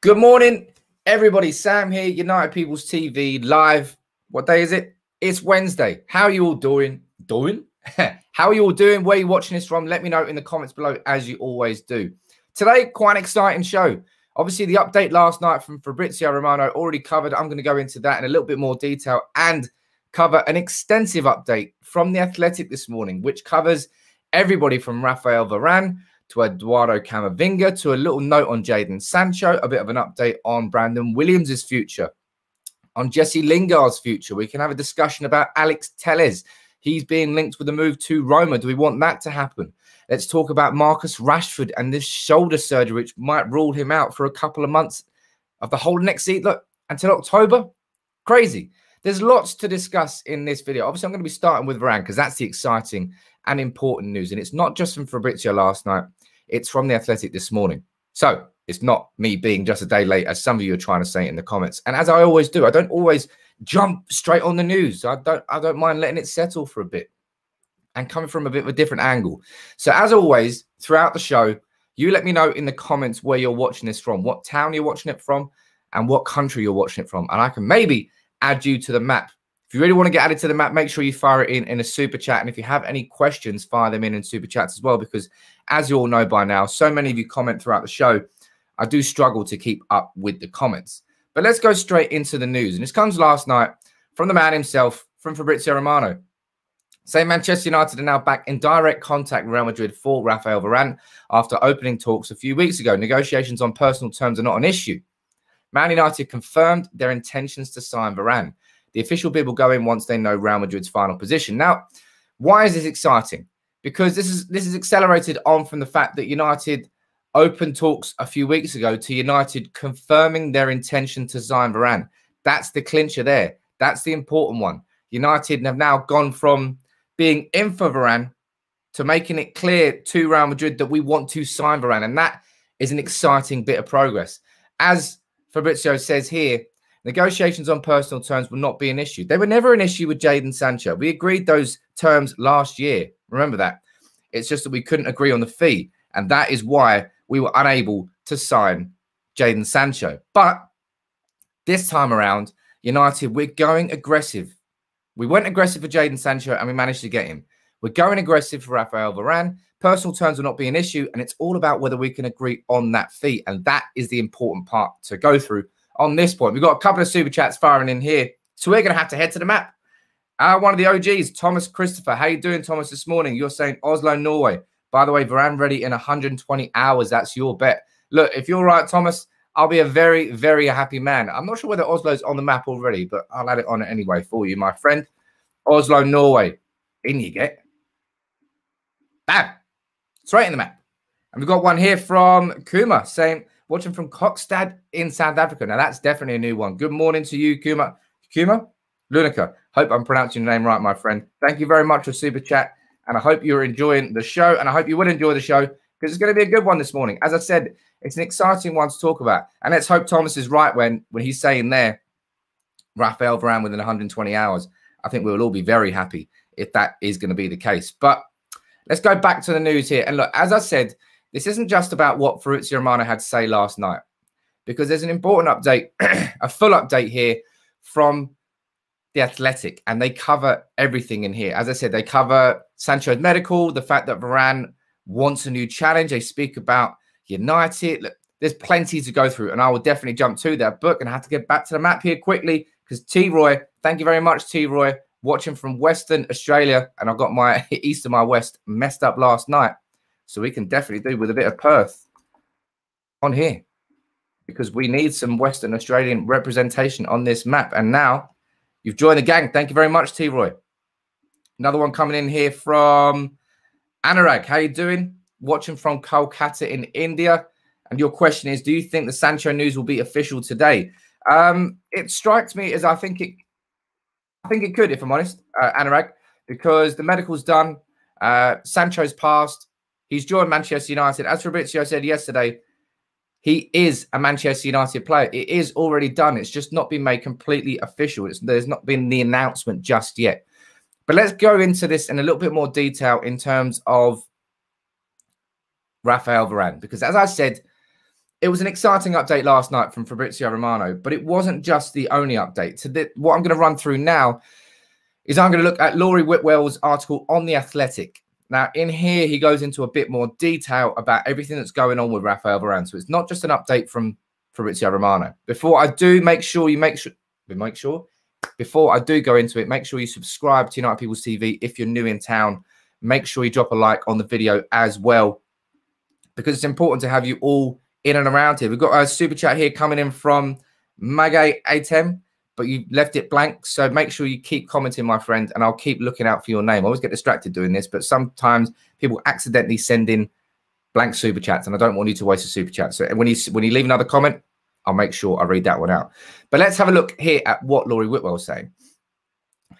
Good morning, everybody. Sam here, United People's TV live. What day is it? It's Wednesday. How are you all doing? How are you all doing? Where are you watching this from? Let me know in the comments below, as you always do. Today, quite an exciting show. Obviously, the update last night from Fabrizio Romano already covered. I'm going to go into that in a little bit more detail and cover an extensive update from The Athletic this morning, which covers everybody from Raphael Varane to Eduardo Camavinga, to a little note on Jadon Sancho, a bit of an update on Brandon Williams' future, on Jesse Lingard's future. We can have a discussion about Alex Telles. He's being linked with a move to Roma. Do we want that to happen? Let's talk about Marcus Rashford and this shoulder surgery, which might rule him out for a couple of months of the whole next season. Look, until October, crazy. There's lots to discuss in this video. Obviously, I'm going to be starting with Varane because that's the exciting and important news. And it's not just from Fabrizio last night. It's from The Athletic this morning. So it's not me being just a day late, as some of you are trying to say in the comments. And as I always do, I don't always jump straight on the news. I don't mind letting it settle for a bit and coming from a bit of a different angle. So as always, throughout the show, you let me know in the comments where you're watching this from, what town you're watching it from, and what country you're watching it from. And I can maybe add you to the map. If you really want to get added to the map, make sure you fire it in a super chat. And if you have any questions, fire them in super chats as well, because as you all know by now, so many of you comment throughout the show. I do struggle to keep up with the comments. But let's go straight into the news. And this comes last night from the man himself, from Fabrizio Romano. Saying Manchester United are now back in direct contact with Real Madrid for Raphael Varane after opening talks a few weeks ago. Negotiations on personal terms are not an issue. Man United confirmed their intentions to sign Varane. The official bid will go in once they know Real Madrid's final position. Now, why is this exciting? Because this is accelerated on from the fact that United opened talks a few weeks ago to United confirming their intention to sign Varane. That's the clincher there. That's the important one. United have now gone from being in for Varane to making it clear to Real Madrid that we want to sign Varane. And that is an exciting bit of progress. As Fabrizio says here, negotiations on personal terms will not be an issue. They were never an issue with Jadon Sancho. We agreed those terms last year. Remember that. It's just that we couldn't agree on the fee. And that is why we were unable to sign Jadon Sancho. But this time around, United, we're going aggressive. We went aggressive for Jadon Sancho and we managed to get him. We're going aggressive for Raphael Varane. Personal terms will not be an issue. And it's all about whether we can agree on that fee. And that is the important part to go through. On this point, we've got a couple of super chats firing in here. So we're going to have to head to the map. One of the OGs, Thomas Christopher. How you doing, Thomas, this morning? You're saying Oslo, Norway. By the way, Varane ready in 120 hours. That's your bet. Look, if you're right, Thomas, I'll be a very, very happy man. I'm not sure whether Oslo's on the map already, but I'll add it on anyway for you, my friend. Oslo, Norway. In you get. Bam. Straight in the map. And we've got one here from Kuma saying, watching from Kokstad in South Africa. Now, that's definitely a new one. Good morning to you, Kuma. Kuma Lunica. Hope I'm pronouncing your name right, my friend. Thank you very much for Super Chat. And I hope you're enjoying the show. And I hope you will enjoy the show because it's going to be a good one this morning. As I said, it's an exciting one to talk about. And let's hope Thomas is right when he's saying there, Raphael Varane within 120 hours. I think we will all be very happy if that is going to be the case. But let's go back to the news here. And look, as I said, this isn't just about what Fabrizio Romano had to say last night, because there's an important update, a full update here from The Athletic, and they cover everything in here. As I said, they cover Sancho's medical, the fact that Varane wants a new challenge. They speak about United. Look, there's plenty to go through, and I will definitely jump to that book and I have to get back to the map here quickly because T-Roy, thank you very much, T-Roy, watching from Western Australia, and I got my East and my West messed up last night. So we can definitely do with a bit of Perth on here because we need some Western Australian representation on this map. And now you've joined the gang. Thank you very much, T-Roy. Another one coming in here from Anurag. How you doing? Watching from Kolkata in India. And your question is, do you think the Sancho news will be official today? It strikes me as I think it could, if I'm honest, Anurag, because the medical's done. Sancho's passed. He's joined Manchester United. As Fabrizio said yesterday, he is a Manchester United player. It is already done. It's just not been made completely official. There's not been the announcement just yet. But let's go into this in a little bit more detail in terms of Raphael Varane. Because as I said, It was an exciting update last night from Fabrizio Romano, but it wasn't just the only update. So what I'm going to run through now is I'm going to look at Laurie Whitwell's article on The Athletic. Now, in here, he goes into a bit more detail about everything that's going on with Raphael Varane. So it's not just an update from Fabrizio Romano. Before I do, before I do go into it, make sure you subscribe to United People's TV if you're new in town. Make sure you drop a like on the video as well, because it's important to have you all in and around here. We've got a super chat here coming in from Magay Atem, but you left it blank. So make sure you keep commenting, my friend, and I'll keep looking out for your name. I always get distracted doing this, but sometimes people accidentally send in blank super chats, and I don't want you to waste a super chat. So when you leave another comment, I'll make sure I read that one out. But let's have a look here at what Laurie Whitwell's saying.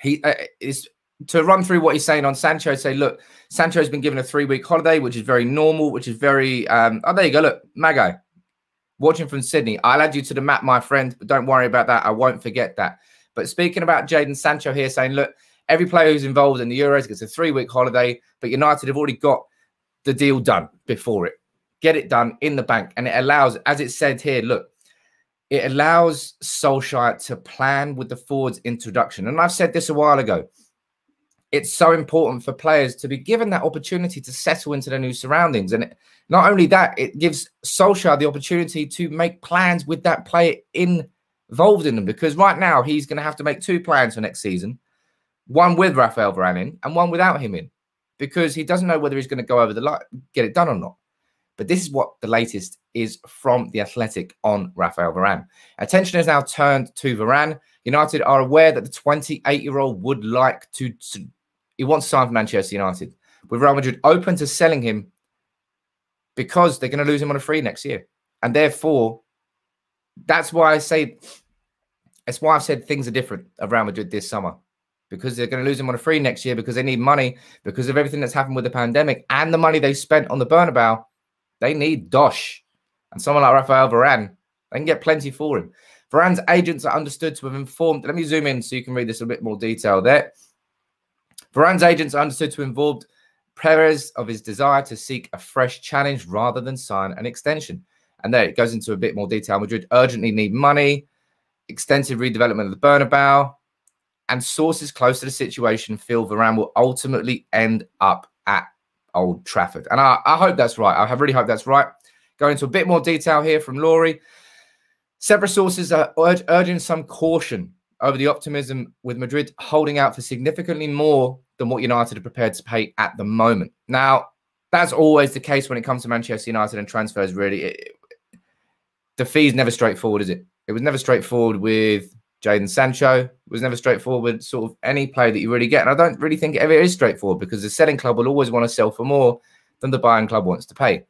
He is to run through what he's saying on Sancho. Say, look, Sancho's been given a 3-week holiday, which is very normal, which is very... oh, there you go. Look, Mago, watching from Sydney. I'll add you to the map, my friend, but don't worry about that. I won't forget that. But speaking about Jadon Sancho here, saying, look, every player who's involved in the Euros gets a 3-week holiday, but United have already got the deal done before it. Get it done in the bank. And it allows, as it said here, look, it allows Solskjaer to plan with the forwards introduction. And I've said this a while ago. It's so important for players to be given that opportunity to settle into their new surroundings. And not only that, it gives Solskjaer the opportunity to make plans with that player involved in them. Because right now, he's going to have to make two plans for next season. One with Raphael Varane in and one without him in. Because he doesn't know whether he's going to go over the line, get it done or not. But this is what the latest is from The Athletic on Raphael Varane. Attention is now turned to Varane. United are aware that the 28-year-old would like to... He wants to sign for Manchester United, with Real Madrid open to selling him because they're going to lose him on a free next year. And therefore, that's why I say, that's why I've said things are different of Real Madrid this summer, because they're going to lose him on a free next year because they need money, because of everything that's happened with the pandemic and the money they spent on the Bernabeu. They need dosh. And someone like Raphael Varane, they can get plenty for him. Varane's agents are understood to have informed... Let me zoom in so you can read this in a bit more detail there. Varane's agents are understood to have informed Perez of his desire to seek a fresh challenge rather than sign an extension. And there, it goes into a bit more detail. Madrid urgently need money, extensive redevelopment of the Bernabeu, and sources close to the situation feel Varane will ultimately end up at Old Trafford. And I hope that's right. I really hope that's right. Going into a bit more detail here from Laurie. Several sources are urging some caution over the optimism with Madrid holding out for significantly more than what United are prepared to pay at the moment. Now, that's always the case when it comes to Manchester United and transfers, really. The fee's never straightforward, is it? It was never straightforward with Jadon Sancho. It was never straightforward with sort of any player that you really get. And I don't really think it ever is straightforward, because the selling club will always want to sell for more than the buying club wants to pay.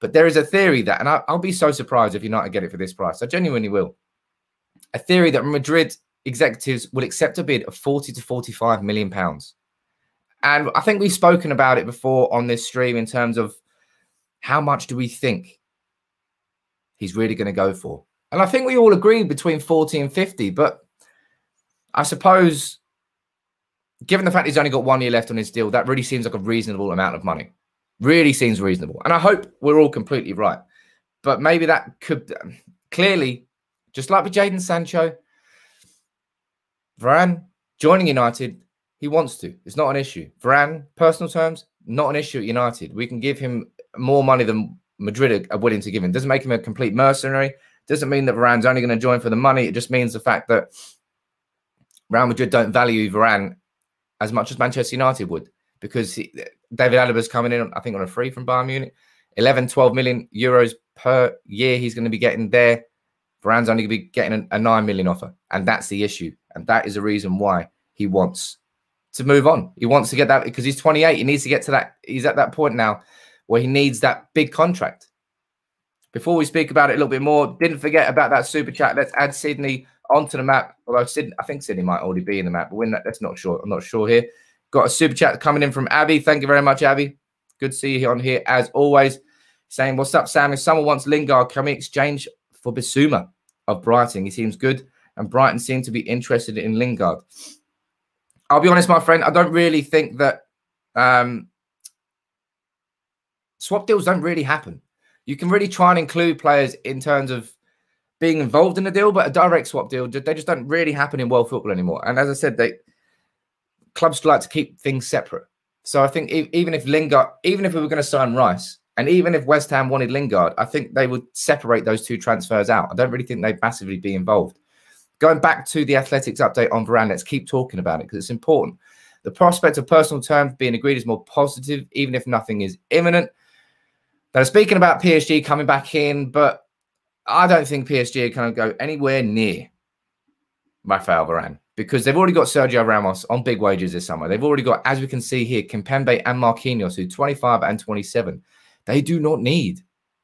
But there is a theory that, and I'll be so surprised if United get it for this price. I genuinely will. A theory that Madrid executives will accept a bid of £40 to £45 million. And I think we've spoken about it before on this stream in terms of how much do we think he's really going to go for. And I think we all agreed between 40 and 50. But I suppose, given the fact he's only got 1 year left on his deal, that really seems like a reasonable amount of money. Really seems reasonable. And I hope we're all completely right. But maybe that could... Clearly, just like with Jadon Sancho, Varane joining United, he wants to. It's not an issue. Varane, personal terms, not an issue at United. We can give him more money than Madrid are willing to give him. Doesn't make him a complete mercenary. Doesn't mean that Varane's only going to join for the money. It just means the fact that Real Madrid don't value Varane as much as Manchester United would, because David Alaba's coming in, I think, on a free from Bayern Munich. 11, 12 million euros per year he's going to be getting there. Varane's only going to be getting a 9 million offer. And that's the issue. And that is the reason why he wants to move on. He wants to get that because he's 28. He needs to get to that. He's at that point now where he needs that big contract. Before we speak about it a little bit more, didn't forget about that super chat. Let's add Sydney onto the map. Although Sydney, I think Sydney might already be in the map, but that's not sure. I'm not sure here. Got a super chat coming in from Abby. Thank you very much, Abby. Good to see you on here as always. Saying, what's up, Sam? If someone wants Lingard, can we exchange for Bissouma of Brighton? He seems good, and Brighton seem to be interested in Lingard. I'll be honest, my friend. I don't really think that swap deals don't really happen. you can really try and include players in terms of being involved in the deal, but a direct swap deal, they just don't really happen in world football anymore. And as I said, clubs like to keep things separate. So I think even if Lingard, even if we were going to sign Rice, and even if West Ham wanted Lingard, I think they would separate those two transfers out. I don't really think they'd massively be involved. Going back to the Athletic's update on Varane, let's keep talking about it because it's important. The prospect of personal terms being agreed is more positive, even if nothing is imminent. Now, speaking about PSG coming back in, but I don't think PSG are going to go anywhere near Raphael Varane because they've already got Sergio Ramos on big wages this summer. They've already got, as we can see here, Kimpembe and Marquinhos, who 25 and 27. They do not need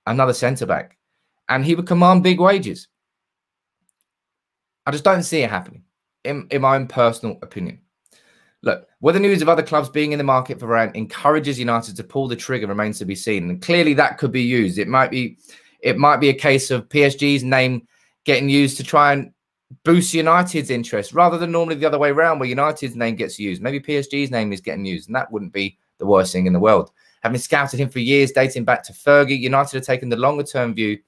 another centre-back, and he would command big wages. I just don't see it happening, in my own personal opinion. Look, whether news of other clubs being in the market for Varane encourages United to pull the trigger remains to be seen, and clearly that could be used. It might be a case of PSG's name getting used to try and boost United's interest, rather than normally the other way around, where United's name gets used. Maybe PSG's name is getting used, and that wouldn't be the worst thing in the world. Having scouted him for years, dating back to Fergie, United have taken the longer-term view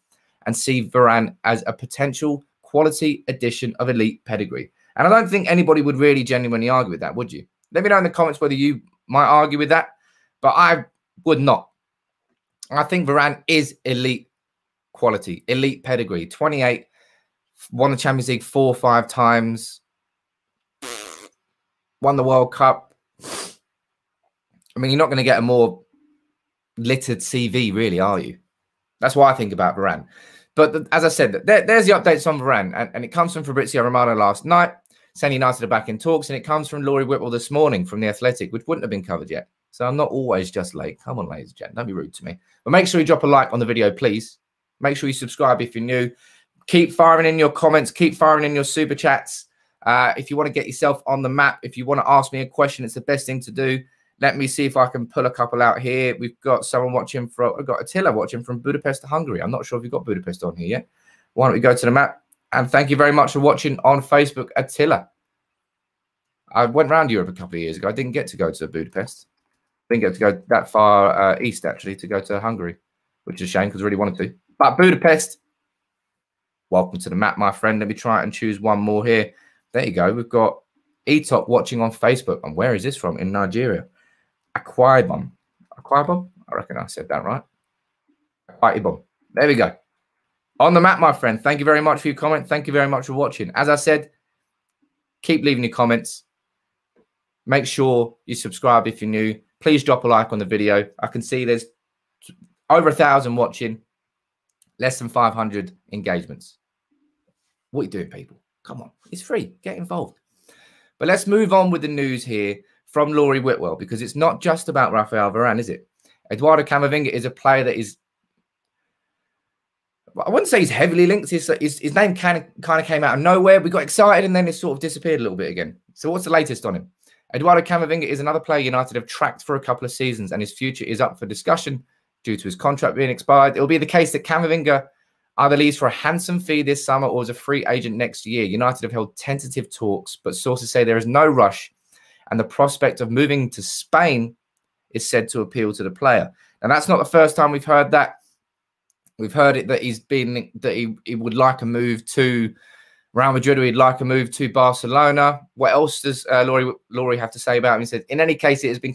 and see Varane as a potential quality addition of elite pedigree. And I don't think anybody would really genuinely argue with that, would you? Let me know in the comments whether you might argue with that, but I would not. I think Varane is elite quality, elite pedigree. 28, won the Champions League 4 or 5 times, won the World Cup. I mean, you're not going to get a more littered CV, really, are you? That's what I think about Varane. But as I said, there's the updates on Varane, and it comes from Fabrizio Romano last night, saying United are back in talks, and it comes from Laurie Whitwell this morning from The Athletic, which wouldn't have been covered yet. So I'm not always just late. Come on, ladies and gentlemen, don't be rude to me. But make sure you drop a like on the video, please. Make sure you subscribe if you're new. Keep firing in your comments. Keep firing in your super chats. If you want to get yourself on the map, if you want to ask me a question, it's the best thing to do. Let me see if I can pull a couple out here. We've got someone watching from, I've got Attila watching from Budapest to Hungary. I'm not sure if you've got Budapest on here yet. Why don't we go to the map? And thank you very much for watching on Facebook, Attila. I went around Europe a couple of years ago. I didn't get to go to Budapest. I didn't get to go that far east, actually, to go to Hungary, which is a shame because I really wanted to. But Budapest, welcome to the map, my friend. Let me try and choose one more here. There you go. We've got Etop watching on Facebook. And where is this from? In Nigeria. Akwaibom. Akwaibom? I reckon I said that right. Akwaibom. There we go. On the map, my friend. Thank you very much for your comment. Thank you very much for watching. As I said, keep leaving your comments. Make sure you subscribe if you're new. Please drop a like on the video. I can see there's over 1,000 watching, less than 500 engagements. What are you doing, people? Come on. It's free. Get involved. But let's move on with the news here from Laurie Whitwell, because it's not just about Raphael Varane, is it? Eduardo Camavinga is a player that is, I wouldn't say he's heavily linked. His name kind of came out of nowhere. We got excited and then it sort of disappeared a little bit again. So what's the latest on him? Eduardo Camavinga is another player United have tracked for a couple of seasons, and his future is up for discussion due to his contract being expired. It'll be the case that Camavinga either leaves for a handsome fee this summer or is a free agent next year. United have held tentative talks, but sources say there is no rush, and the prospect of moving to Spain is said to appeal to the player. And that's not the first time we've heard that. We've heard it that he would like a move to Real Madrid, or he'd like a move to Barcelona. What else does Laurie have to say about him? He said, in any case, it has been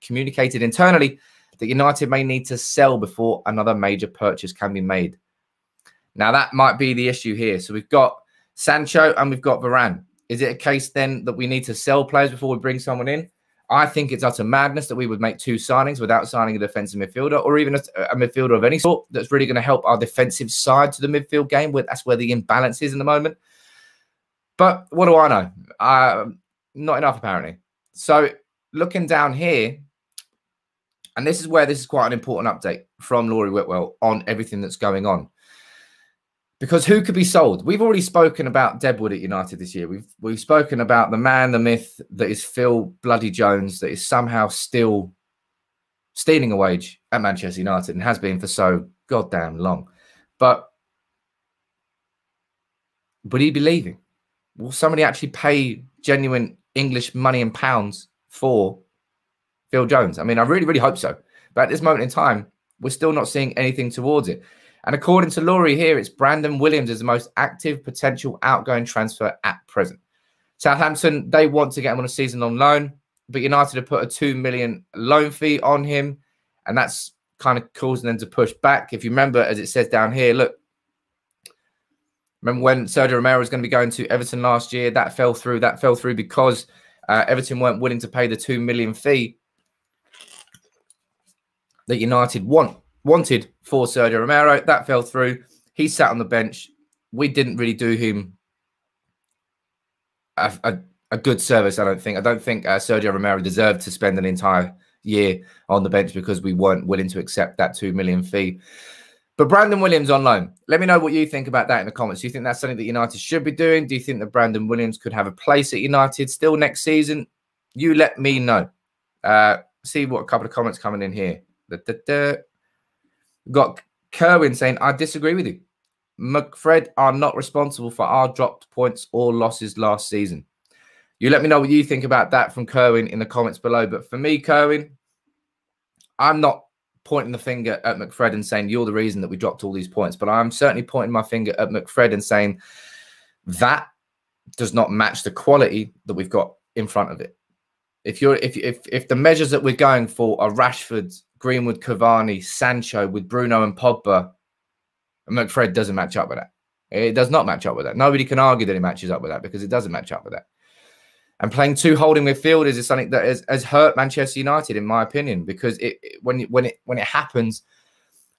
communicated internally that United may need to sell before another major purchase can be made. Now, that might be the issue here. So we've got Sancho and we've got Varane. Is it a case then that we need to sell players before we bring someone in? I think it's utter madness that we would make 2 signings without signing a defensive midfielder, or even a midfielder of any sort that's really going to help our defensive side to the midfield game. That's where the imbalance is in the moment. But what do I know? Not enough, apparently. So looking down here, and this is where this is quite an important update from Laurie Whitwell on everything that's going on. Because who could be sold? We've already spoken about Deadwood at United this year. We've spoken about the man, the myth that is Phil bloody Jones, that is somehow still stealing a wage at Manchester United and has been for so goddamn long. But would he be leaving? Will somebody actually pay genuine English money in pounds for Phil Jones? I mean, I really, really hope so. But at this moment in time, We're still not seeing anything towards it. And according to Laurie here, it's Brandon Williams is the most active potential outgoing transfer at present. Southampton, they want to get him on a season-long loan, but United have put a £2 million loan fee on him, and that's kind of causing them to push back. If you remember, as it says down here, look, remember when Sergio Romero was going to be going to Everton last year? That fell through. That fell through because Everton weren't willing to pay the £2 million fee that United wanted for Sergio Romero. That fell through. He sat on the bench. We didn't really do him a good service, I don't think. I don't think Sergio Romero deserved to spend an entire year on the bench because we weren't willing to accept that £2 million fee. But Brandon Williams on loan. Let me know what you think about that in the comments. Do you think that's something that United should be doing? Do you think that Brandon Williams could have a place at United still next season? You let me know. See what a couple of comments coming in here. Got Kerwin saying, I disagree with you. McFred are not responsible for our dropped points or losses last season. You let me know what you think about that from Kerwin in the comments below. But for me, Kerwin, I'm not pointing the finger at McFred and saying you're the reason that we dropped all these points, but I'm certainly pointing my finger at McFred and saying that does not match the quality that we've got in front of it. If the measures that we're going for are Rashford, Greenwood, Cavani, Sancho with Bruno and Pogba, and McFred doesn't match up with that. It does not match up with that. Nobody can argue that it matches up with that because it doesn't match up with that. And playing two holding midfielders is something that has hurt Manchester United, in my opinion, because when it happens,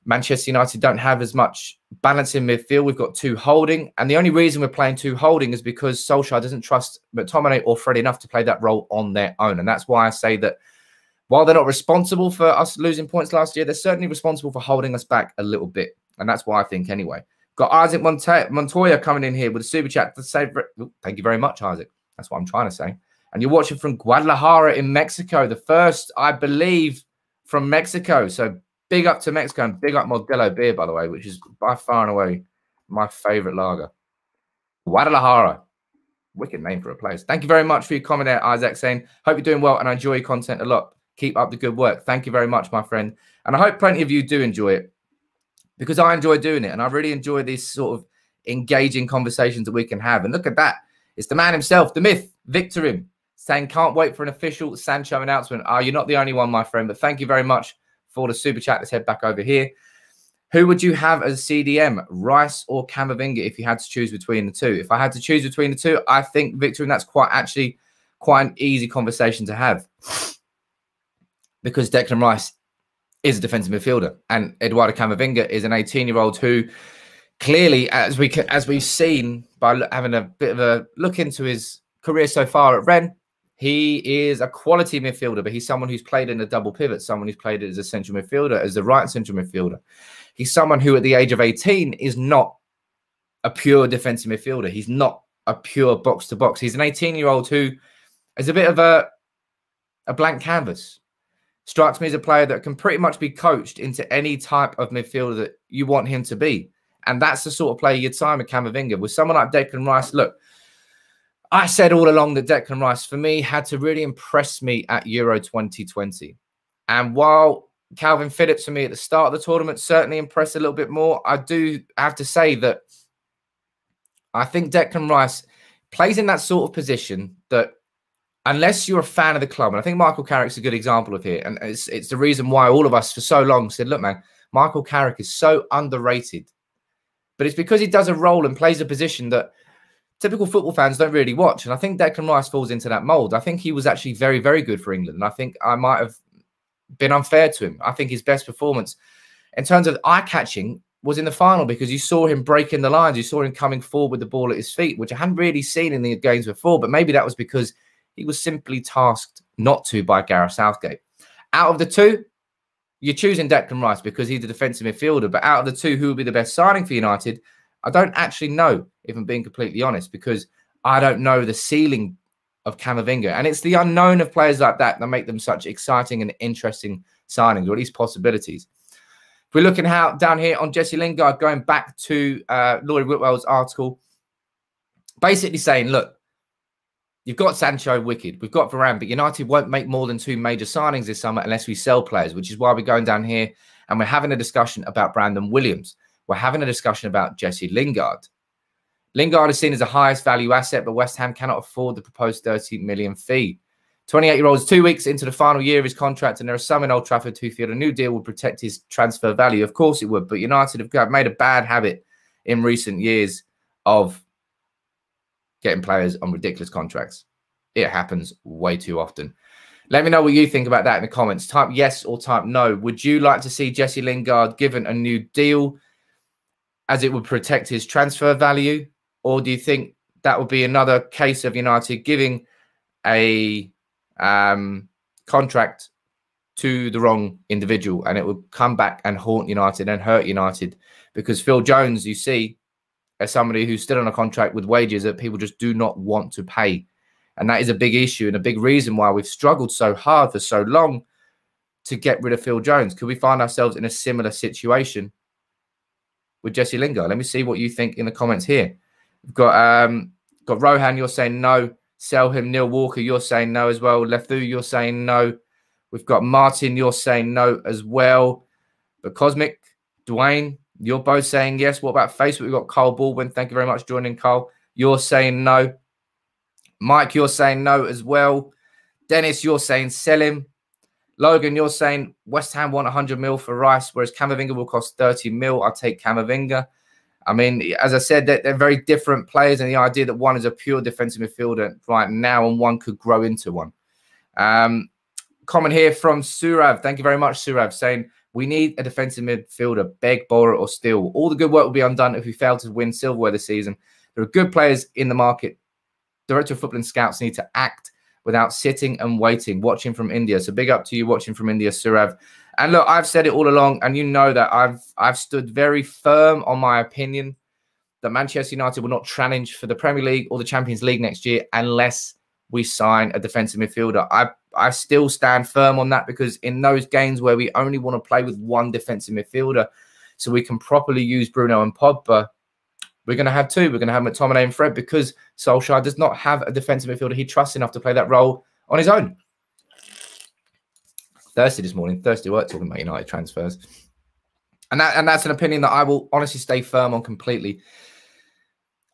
Manchester United don't have as much balance in midfield. We've got two holding, and the only reason we're playing two holding is because Solskjaer doesn't trust McTominay or Fred enough to play that role on their own. And that's why I say that while they're not responsible for us losing points last year, they're certainly responsible for holding us back a little bit. And that's why I think anyway. Got Isaac Montoya coming in here with a super chat to say, thank you very much, Isaac. That's what I'm trying to say. And you're watching from Guadalajara in Mexico. The first, I believe, from Mexico. So big up to Mexico and big up Modelo beer, by the way, which is by far and away my favorite lager. Guadalajara. Wicked name for a place. Thank you very much for your comment there, Isaac, saying, hope you're doing well and I enjoy your content a lot. Keep up the good work. Thank you very much, my friend. And I hope plenty of you do enjoy it because I enjoy doing it. And I really enjoy these sort of engaging conversations that we can have. And look at that. It's the man himself, the myth, Victorim, saying, can't wait for an official Sancho announcement. Ah, you're not the only one, my friend, but thank you very much for the super chat. Let's head back over here. Who would you have as CDM, Rice or Camavinga, if you had to choose between the two? If I had to choose between the two, I think, Victorim, that's quite an easy conversation to have because Declan Rice is a defensive midfielder and Eduardo Camavinga is an 18-year-old who... clearly, as we've seen by having a bit of a look into his career so far at Rennes, he is a quality midfielder, but he's someone who's played in a double pivot, someone who's played as a central midfielder, as the right central midfielder. He's someone who at the age of 18 is not a pure defensive midfielder. He's not a pure box-to-box. He's an 18-year-old who is a bit of a blank canvas. Strikes me as a player that can pretty much be coached into any type of midfielder that you want him to be. And that's the sort of player you'd sign with Camavinga. With someone like Declan Rice, look, I said all along that Declan Rice, for me, had to really impress me at Euro 2020. And while Calvin Phillips, for me, at the start of the tournament, certainly impressed a little bit more, I do have to say that I think Declan Rice plays in that sort of position that, unless you're a fan of the club, and I think Michael Carrick's a good example of here, and it's the reason why all of us for so long said, look, man, Michael Carrick is so underrated. But it's because he does a role and plays a position that typical football fans don't really watch. And I think Declan Rice falls into that mould. I think he was actually very, very good for England. And I think I might have been unfair to him. I think his best performance in terms of eye-catching was in the final because you saw him breaking the lines. You saw him coming forward with the ball at his feet, which I hadn't really seen in the games before. But maybe that was because he was simply tasked not to by Gareth Southgate. Out of the two, you're choosing Declan Rice because he's a defensive midfielder. But out of the two, who will be the best signing for United? I don't actually know, if I'm being completely honest, because I don't know the ceiling of Camavinga. And it's the unknown of players like that that make them such exciting and interesting signings, or at least possibilities. If we're looking out down here on Jesse Lingard, going back to Laurie Whitwell's article, basically saying, look, you've got Sancho, wicked. We've got Varane, but United won't make more than two major signings this summer unless we sell players, which is why we're going down here And we're having a discussion about Brandon Williams. We're having a discussion about Jesse Lingard. Lingard is seen as the highest value asset, but West Ham cannot afford the proposed £30 million fee. 28-year-old is 2 weeks into the final year of his contract, and there are some in Old Trafford who feel a new deal would protect his transfer value. Of course it would, but United have made a bad habit in recent years of getting players on ridiculous contracts. It happens way too often. Let me know what you think about that in the comments. Type yes or type no. Would you like to see Jesse Lingard given a new deal as it would protect his transfer value? Or do you think that would be another case of United giving a contract to the wrong individual, and it would come back and haunt United and hurt United? Because Phil Jones, you see, as somebody who's still on a contract with wages that people just do not want to pay. And that is a big issue and a big reason why we've struggled so hard for so long to get rid of Phil Jones. Could we find ourselves in a similar situation with Jesse Lingard? Let me see what you think in the comments here. We've got Rohan, you're saying no. Sell him. Neil Walker, you're saying no as well. Lefou, you're saying no. We've got Martin, you're saying no as well. But Cosmic, Dwayne, you're both saying yes. What about Facebook? We've got Cole Baldwin. Thank you very much for joining, Cole. You're saying no. Mike, you're saying no as well. Dennis, you're saying sell him. Logan, you're saying West Ham want 100 mil for Rice, whereas Camavinga will cost 30 mil. I'll take Camavinga. I mean, as I said, they're very different players, and the idea that one is a pure defensive midfielder right now and one could grow into one. Comment here from Surav. Thank you very much, Surav, saying we need a defensive midfielder, beg, borrow or steal. All the good work will be undone if we fail to win silverware this season. There are good players in the market. Director of Football and Scouts need to act without sitting and waiting, watching from India. So big up to you watching from India, Surav. And look, I've said it all along, and you know that I've stood very firm on my opinion that Manchester United will not challenge for the Premier League or the Champions League next year unless we sign a defensive midfielder. I still stand firm on that, because in those games where we only want to play with one defensive midfielder so we can properly use Bruno and Pogba, we're going to have two. We're going to have McTominay and Fred, because Solskjaer does not have a defensive midfielder he trusts enough to play that role on his own. Thursday this morning, Thursday work, talking about United transfers. And that's an opinion that I will honestly stay firm on completely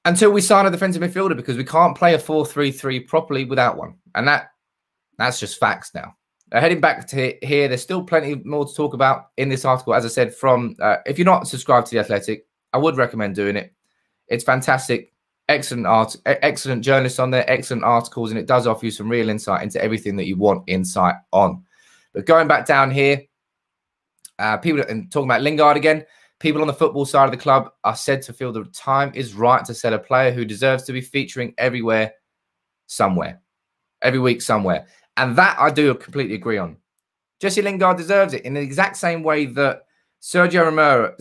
until we sign a defensive midfielder, because we can't play a 4-3-3 properly without one. And that's just facts now. Heading back to here, there's still plenty more to talk about in this article. As I said, from if you're not subscribed to The Athletic, I would recommend doing it. It's fantastic. Excellent art, excellent journalists on there, excellent articles, and it does offer you some real insight into everything that you want insight on. But going back down here, people, and talking about Lingard again, people on the football side of the club are said to feel the time is right to sell a player who deserves to be featuring everywhere, somewhere, every week somewhere. And that I do completely agree on. Jesse Lingard deserves it in the exact same way that Sergio Romero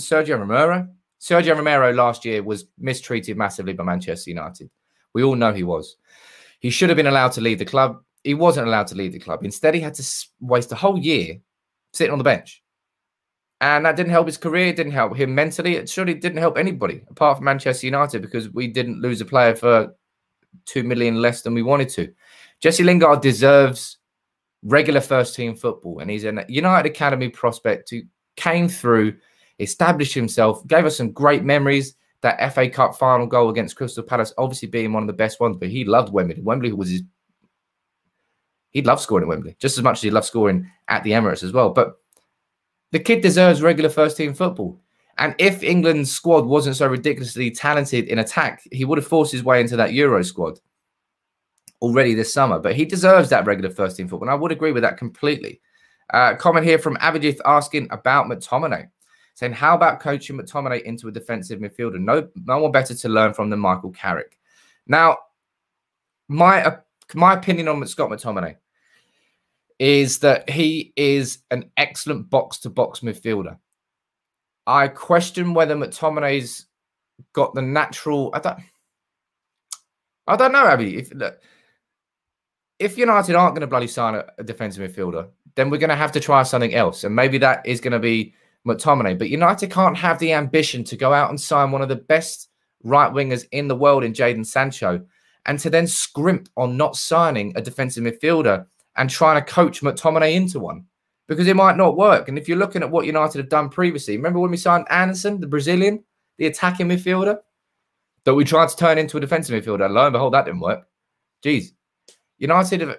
last year was mistreated massively by Manchester United. We all know he was. He should have been allowed to leave the club. He wasn't allowed to leave the club. Instead, he had to waste a whole year sitting on the bench. And that didn't help his career. It didn't help him mentally. It surely didn't help anybody apart from Manchester United, because we didn't lose a player for $2 million less than we wanted to. Jesse Lingard deserves regular first-team football. And he's a United Academy prospect who came through, established himself, gave us some great memories. That FA Cup final goal against Crystal Palace, obviously being one of the best ones, but he loved Wembley. Wembley was his... He loved scoring at Wembley, just as much as he loved scoring at the Emirates as well. But the kid deserves regular first-team football. And if England's squad wasn't so ridiculously talented in attack, he would have forced his way into that Euro squad already this summer. But he deserves that regular first-team football, and I would agree with that completely. Comment here from Avijith asking about McTominay, saying, how about coaching McTominay into a defensive midfielder? No one better to learn from than Michael Carrick. Now, my opinion on Scott McTominay is that he is an excellent box-to-box midfielder. I question whether McTominay's got the natural... I don't know, Abby. If United aren't going to bloody sign a defensive midfielder, then we're going to have to try something else. And maybe that is going to be McTominay. But United can't have the ambition to go out and sign one of the best right-wingers in the world in Jadon Sancho and to then scrimp on not signing a defensive midfielder and trying to coach McTominay into one. because it might not work. And if you're looking at what United have done previously, remember when we signed Anderson, the Brazilian, the attacking midfielder, that we tried to turn into a defensive midfielder? And lo and behold, that didn't work. Jeez. United have...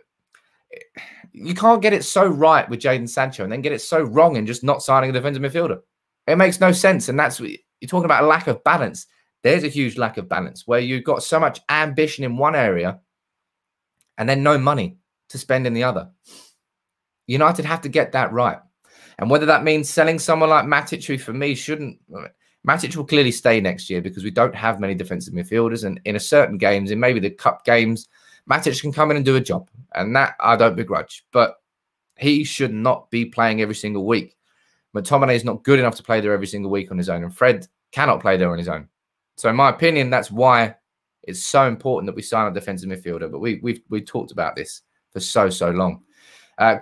You can't get it so right with Jadon Sancho and then get it so wrong and just not signing a defensive midfielder. It makes no sense. And that's... You're talking about a lack of balance. There's a huge lack of balance where you've got so much ambition in one area and then no money to spend in the other. United have to get that right. And whether that means selling someone like Matic, who for me shouldn't... Matic will clearly stay next year because we don't have many defensive midfielders. And in a certain games, in maybe the cup games, Matic can come in and do a job. And that I don't begrudge. But he should not be playing every single week. McTominay is not good enough to play there every single week on his own. And Fred cannot play there on his own. So in my opinion, that's why it's so important that we sign a defensive midfielder. But we've talked about this for so long.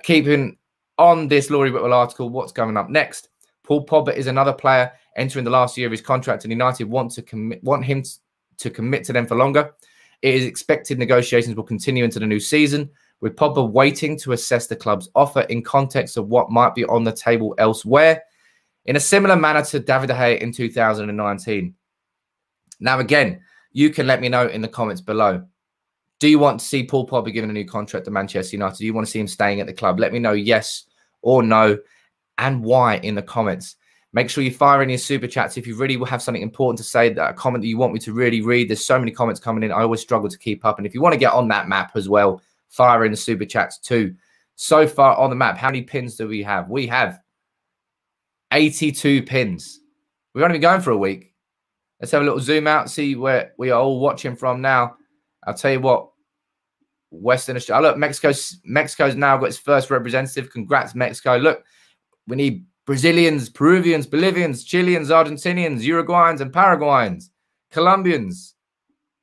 Keeping on this Laurie Whitwell article, what's coming up next? Paul Pogba is another player entering the last year of his contract, and United want him to commit to them for longer. It is expected negotiations will continue into the new season, with Pogba waiting to assess the club's offer in context of what might be on the table elsewhere, in a similar manner to David De Gea in 2019. Now, again, you can let me know in the comments below. Do you want to see Paul Pogba given a new contract to Manchester United? Do you want to see him staying at the club? Let me know yes or no and why in the comments. Make sure you fire in your super chats if you really have something important to say, that a comment that you want me to really read. There's so many comments coming in. I always struggle to keep up. And if you want to get on that map as well, fire in the super chats too. So far on the map, how many pins do we have? We have 82 pins. We've only been going for a week. Let's have a little zoom out, see where we are all watching from now. I'll tell you what, Western Australia. Oh, look, Mexico's now got its first representative. Congrats, Mexico. Look, we need Brazilians, Peruvians, Bolivians, Chileans, Argentinians, Uruguayans, and Paraguayans. Colombians.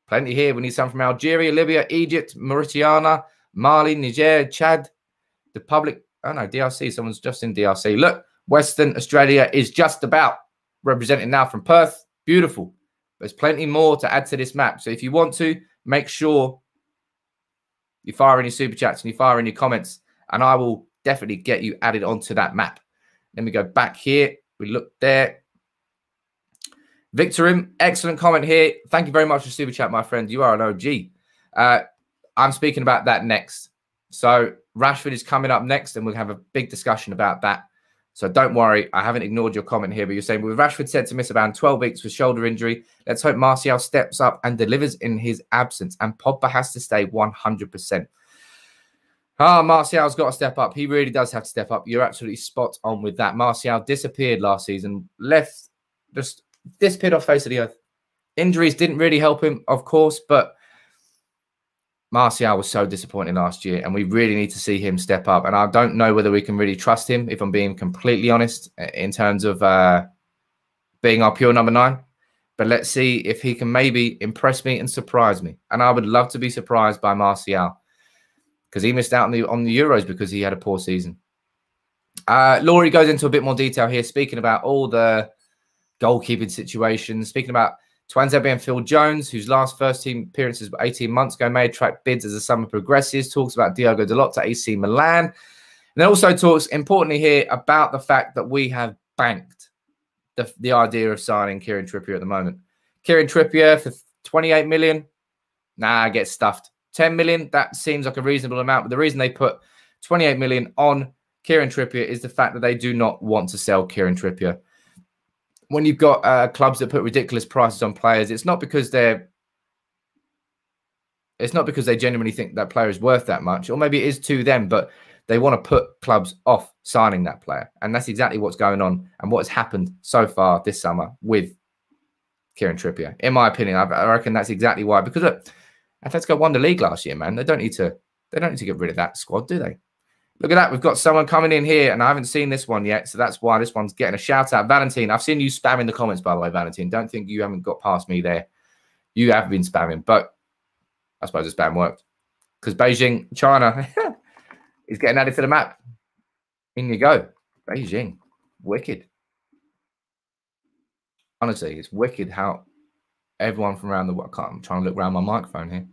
Plenty here. We need some from Algeria, Libya, Egypt, Mauritania, Mali, Niger, Chad, the public. Oh, no, DRC. Someone's just in DRC. Look, Western Australia is just about represented now from Perth. Beautiful. There's plenty more to add to this map. So if you want to, make sure you fire in your super chats and you fire in your comments, and I will definitely get you added onto that map. Then we go back here. We look there. Victorim, excellent comment here. Thank you very much for super chat, my friend. You are an OG. I'm speaking about that next. So Rashford is coming up next, and we'll have a big discussion about that. So don't worry, I haven't ignored your comment here, but you're saying, with Rashford said to miss around 12 weeks with shoulder injury, let's hope Martial steps up and delivers in his absence, and Pogba has to stay 100%. Ah, Martial's got to step up. He really does have to step up. You're absolutely spot on with that. Martial disappeared last season, just disappeared off face of the earth. Injuries didn't really help him, of course, but Martial was so disappointing last year, and we really need to see him step up. And I don't know whether we can really trust him, if I'm being completely honest, in terms of being our pure number 9. But let's see if he can maybe impress me and surprise me. And I would love to be surprised by Martial, because he missed out on the Euros because he had a poor season. Laurie goes into a bit more detail here, speaking about all the goalkeeping situations, speaking about Twanzebe and Phil Jones, whose last first-team appearances were 18 months ago, may attract bids as the summer progresses. Talks about Diogo Dalot to AC Milan. And then also talks, importantly here, about the fact that we have banked the idea of signing Kieran Trippier at the moment. Kieran Trippier for 28 million? Nah, gets stuffed. 10 million? That seems like a reasonable amount. But the reason they put 28 million on Kieran Trippier is the fact that they do not want to sell Kieran Trippier. When you've got clubs that put ridiculous prices on players, it's not because they genuinely think that player is worth that much, or maybe it is to them, but they want to put clubs off signing that player. And that's exactly what's going on and what's happened so far this summer with Kieran Trippier. In my opinion, I reckon that's exactly why. Because look, Atletico won the league last year, man. They don't need to get rid of that squad, do they? Look at that. We've got someone coming in here, and I haven't seen this one yet, so that's why this one's getting a shout-out. Valentine, I've seen you spamming the comments, by the way, Valentine. Don't think you haven't got past me there. You have been spamming, but I suppose the spam worked because Beijing, China, is getting added to the map. In you go. Beijing. Wicked. Honestly, it's wicked how everyone from around the world... I'm trying to look around my microphone here.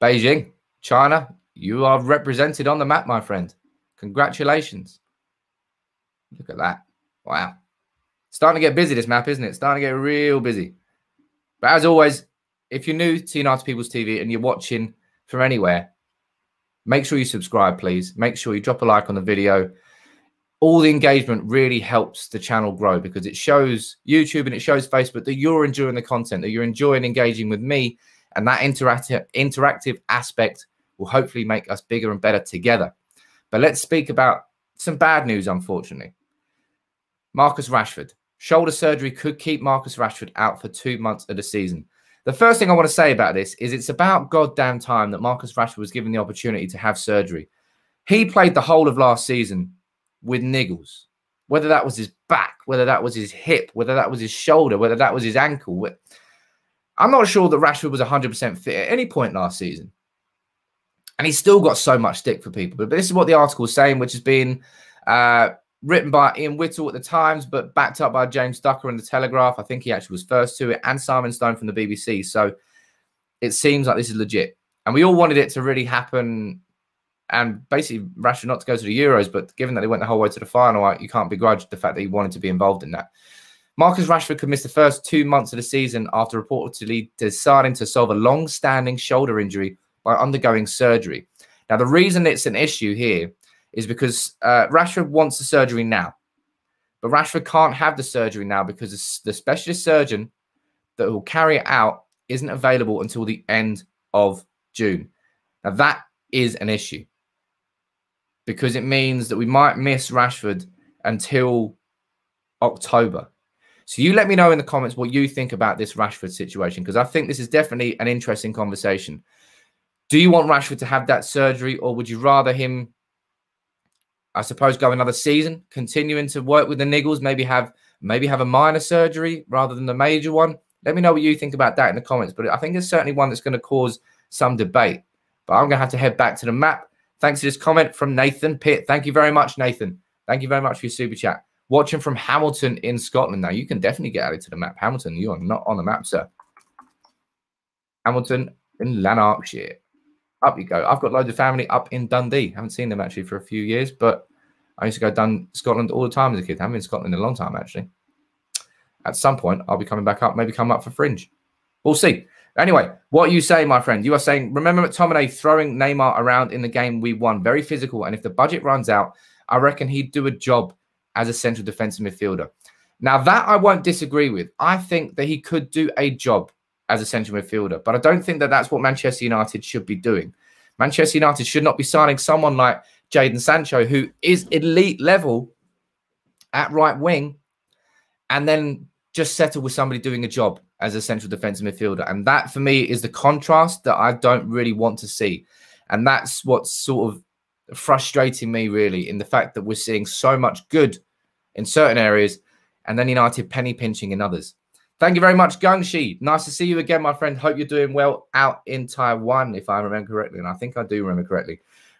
Beijing, China... You are represented on the map, my friend. Congratulations. Look at that. Wow. Starting to get busy, this map, isn't it? Starting to get real busy. But as always, if you're new to United People's TV and you're watching from anywhere, make sure you subscribe, please. Make sure you drop a like on the video. All the engagement really helps the channel grow because it shows YouTube and it shows Facebook that you're enjoying the content, that you're enjoying engaging with me, and that interactive aspect will hopefully make us bigger and better together. But let's speak about some bad news, unfortunately. Marcus Rashford. Shoulder surgery could keep Marcus Rashford out for 2 months of the season. The first thing I want to say about this is it's about goddamn time that Marcus Rashford was given the opportunity to have surgery. He played the whole of last season with niggles, whether that was his back, whether that was his hip, whether that was his shoulder, whether that was his ankle. I'm not sure that Rashford was 100% fit at any point last season. And he's still got so much stick for people. But this is what the article is saying, which has been written by Ian Whittle at the Times, but backed up by James Ducker in the Telegraph. I think he actually was first to it, and Simon Stone from the BBC. So it seems like this is legit. And we all wanted it to really happen. And basically, Rashford not to go to the Euros, but given that he went the whole way to the final, you can't begrudge the fact that he wanted to be involved in that. Marcus Rashford could miss the first 2 months of the season after reportedly deciding to solve a long-standing shoulder injury by undergoing surgery. Now, the reason it's an issue here is because Rashford wants the surgery now. But Rashford can't have the surgery now because the specialist surgeon that will carry it out isn't available until the end of June. Now, that is an issue, because it means that we might miss Rashford until October. So you let me know in the comments what you think about this Rashford situation, because I think this is definitely an interesting conversation. Do you want Rashford to have that surgery, or would you rather him, I suppose, go another season, continuing to work with the niggles, maybe have a minor surgery rather than the major one? Let me know what you think about that in the comments, but I think it's certainly one that's going to cause some debate. But I'm going to have to head back to the map. Thanks to this comment from Nathan Pitt. Thank you very much, Nathan. Thank you very much for your super chat. Watching from Hamilton in Scotland. Now, you can definitely get added to the map. Hamilton, you are not on the map, sir. Hamilton in Lanarkshire. Up you go. I've got loads of family up in Dundee. Haven't seen them, actually, for a few years, but I used to go down Scotland all the time as a kid. I haven't been to Scotland in a long time, actually. At some point, I'll be coming back up, maybe come up for Fringe. We'll see. Anyway, what you say, my friend? You are saying, remember McTominay throwing Neymar around in the game we won. Very physical. And if the budget runs out, I reckon he'd do a job as a central defensive midfielder. Now, that I won't disagree with. I think that he could do a job as a central midfielder. But I don't think that that's what Manchester United should be doing. Manchester United should not be signing someone like Jadon Sancho, who is elite level at right wing, and then just settle with somebody doing a job as a central defensive midfielder. And that, for me, is the contrast that I don't really want to see. And that's what's sort of frustrating me, really, in the fact that we're seeing so much good in certain areas and then United penny-pinching in others. Thank you very much, Gungshi. Nice to see you again, my friend. Hope you're doing well out in Taiwan, if I remember correctly. And I think I do remember correctly.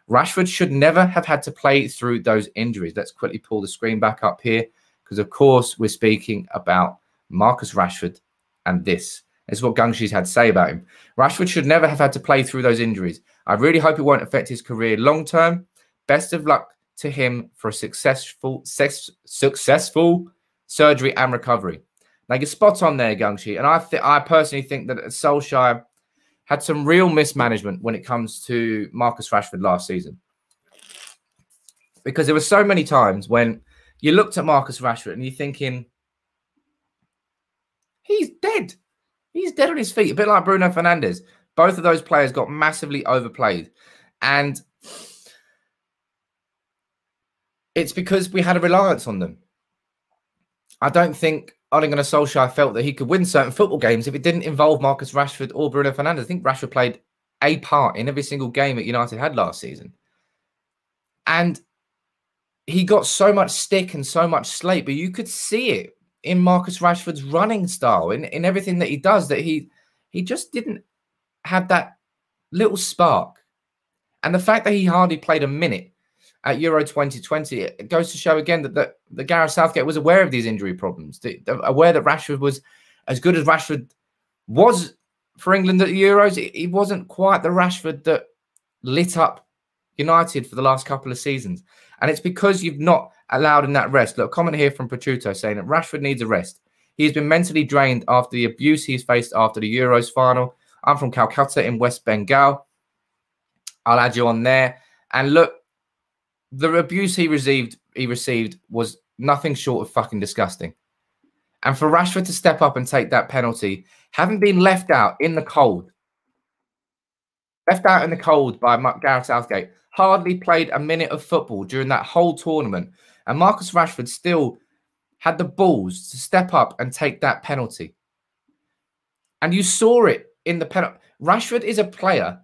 Rashford should never have had to play through those injuries. Let's quickly pull the screen back up here because, of course, we're speaking about Marcus Rashford. And this is what Gungshi's had to say about him. Rashford should never have had to play through those injuries. I really hope it won't affect his career long term. Best of luck to him for a successful surgery and recovery. Now, you're spot on there, Gungshi. And I personally think that Solskjaer had some real mismanagement when it comes to Marcus Rashford last season. Because there were so many times when you looked at Marcus Rashford and you're thinking, he's dead. He's dead on his feet. A bit like Bruno Fernandes. Both of those players got massively overplayed. And it's because we had a reliance on them. I don't think Ole Gunnar Solskjaer felt that he could win certain football games if it didn't involve Marcus Rashford or Bruno Fernandes. I think Rashford played a part in every single game that United had last season. And he got so much stick and so much slate, but you could see it in Marcus Rashford's running style, in everything that he does, that he just didn't have that little spark. And the fact that he hardly played a minute at Euro 2020, it goes to show again that Gareth Southgate was aware of these injury problems, aware that Rashford was as good as Rashford was for England at the Euros. He wasn't quite the Rashford that lit up United for the last couple of seasons. And it's because you've not allowed in that rest. Look, comment here from Petruto saying that Rashford needs a rest. He's been mentally drained after the abuse he's faced after the Euros final. I'm from Calcutta in West Bengal. I'll add you on there. And look, the abuse he received was nothing short of fucking disgusting. And for Rashford to step up and take that penalty, having been left out in the cold, by Gareth Southgate, hardly played a minute of football during that whole tournament, and Marcus Rashford still had the balls to step up and take that penalty. And you saw it in the penalty. Rashford is a player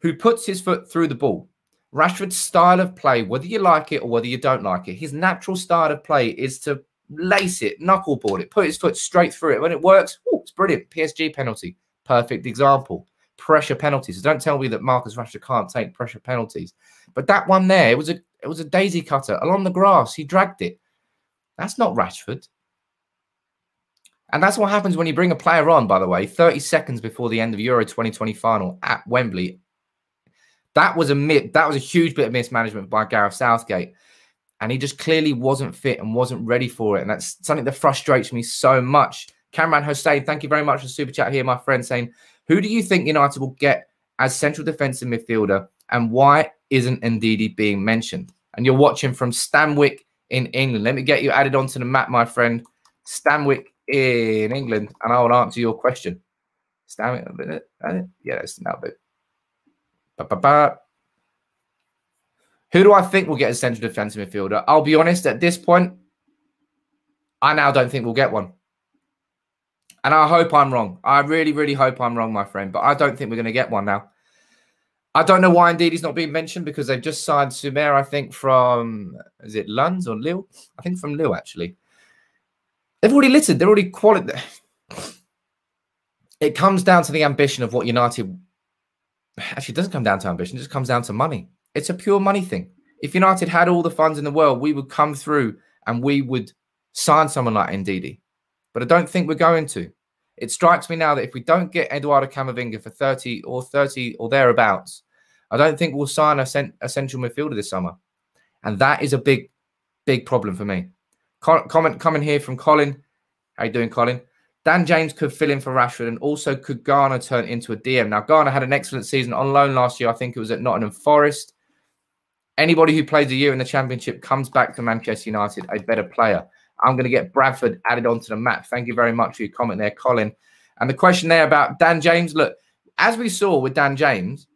who puts his foot through the ball. Rashford's style of play, whether you like it or whether you don't like it, his natural style of play is to lace it, knuckleboard it, put his foot straight through it. When it works, ooh, it's brilliant. PSG penalty, perfect example. Pressure penalties. So don't tell me that Marcus Rashford can't take pressure penalties. But that one there, it was a daisy cutter along the grass. He dragged it. That's not Rashford. And that's what happens when you bring a player on, by the way, 30 seconds before the end of Euro 2020 final at Wembley. That was a huge bit of mismanagement by Gareth Southgate. And he just clearly wasn't fit and wasn't ready for it. And that's something that frustrates me so much. Cameron Hossein, thank you very much for the super chat here, my friend, saying, who do you think United will get as central defensive midfielder and why isn't Ndidi being mentioned? And you're watching from Stanwick in England. Let me get you added onto the map, my friend. Stanwick in England, and I will answer your question. Stanwick, a minute. Yeah, that's now bit. Who do I think will get a central defensive midfielder? I'll be honest, at this point, I now don't think we'll get one. And I hope I'm wrong. I really, really hope I'm wrong, my friend. But I don't think we're going to get one now. I don't know why Ndidi's not being mentioned because they've just signed Soumer, I think, from, is it Lens or Lille? I think from Lille, actually. They've already littered. They're already quality. It comes down to the ambition of what United... Actually, it doesn't come down to ambition. It just comes down to money. It's a pure money thing. If United had all the funds in the world, we would come through and we would sign someone like Ndidi. But I don't think we're going to. It strikes me now that if we don't get Eduardo Camavinga for 30 or thereabouts, I don't think we'll sign a central midfielder this summer. And that is a big, big problem for me. Comment coming here from Colin. How you doing, Colin? Dan James could fill in for Rashford and also could Garner turn into a DM. Now, Garner had an excellent season on loan last year. I think it was at Nottingham Forest. Anybody who plays a year in the Championship comes back to Manchester United a better player. I'm going to get Bradford added onto the map. Thank you very much for your comment there, Colin. And the question there about Dan James, look, as we saw with Dan James